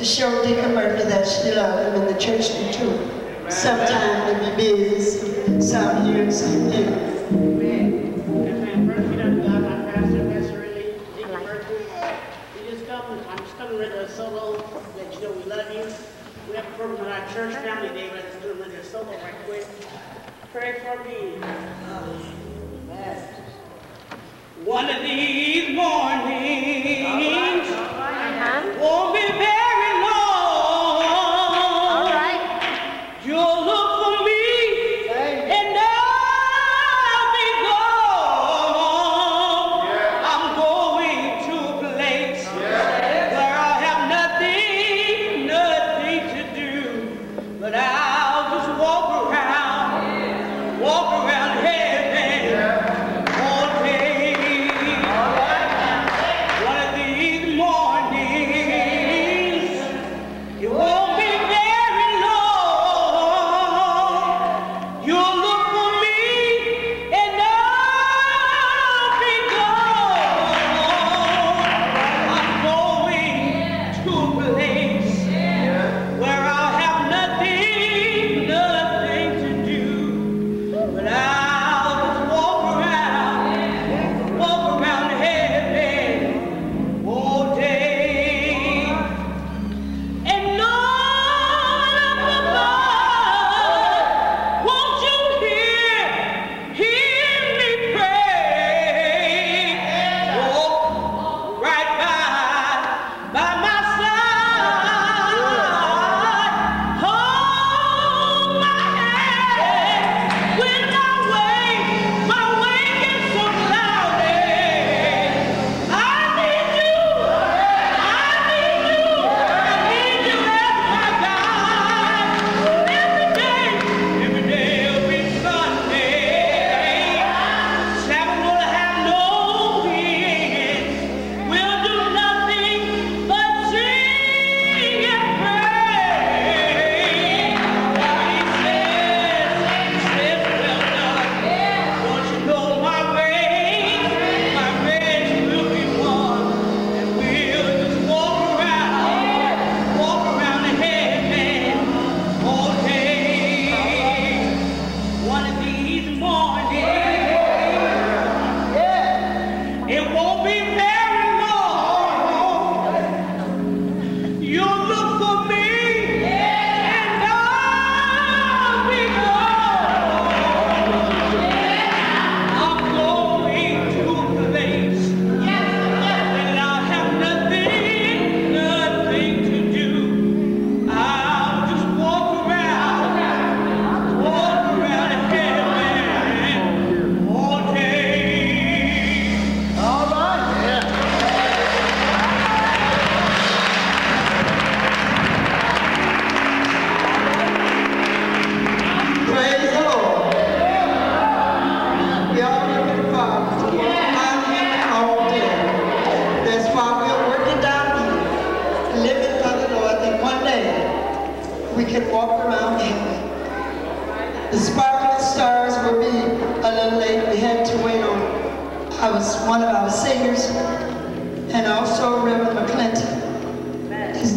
to show Deacon Murphy that she loved him in the church and too. Sometimes it be busy, some years, some years. Amen. Amen. First, we don't love our pastor, Pastor Lee, Deacon Murphy. We just come, I'm just coming with a solo, let you know we love you. We have a program with our church family day, let's do a regular solo right quick. Pray for me. One of these mornings, won't be very long. All right. You'll look for me, and I'll be gone. Yeah. I'm going to a place where I'll have nothing to do, but I'll just walk around heaven. One of our singers, and also Reverend McClinton. His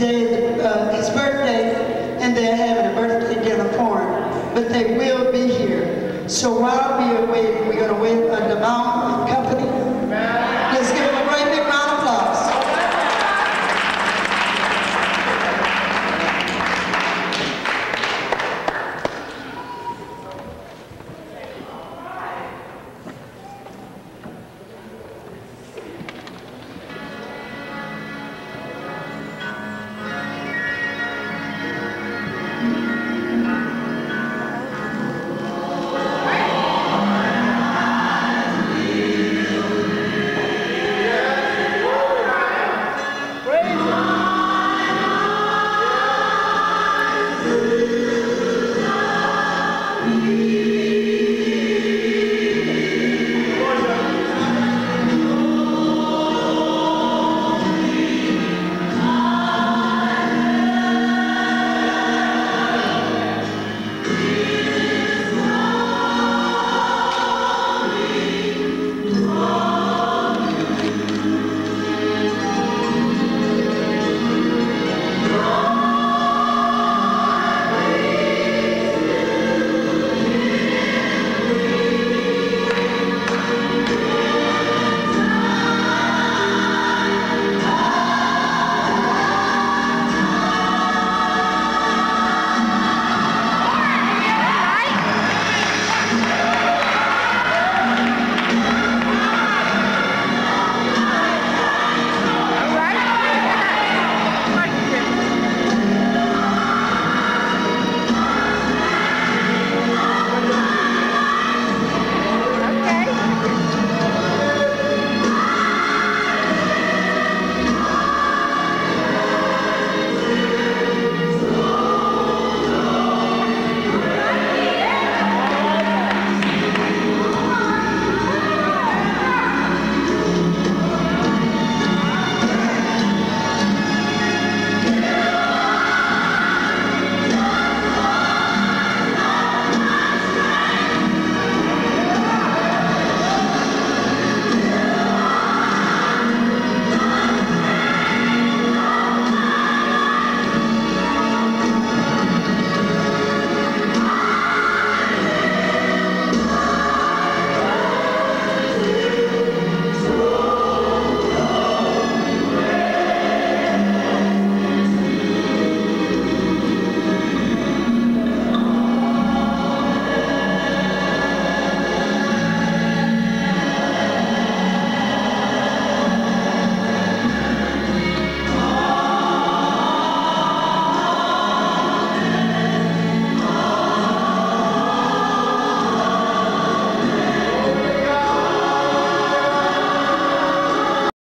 birthday, and they're having a birthday dinner for him, but they will be here. So while we are waiting,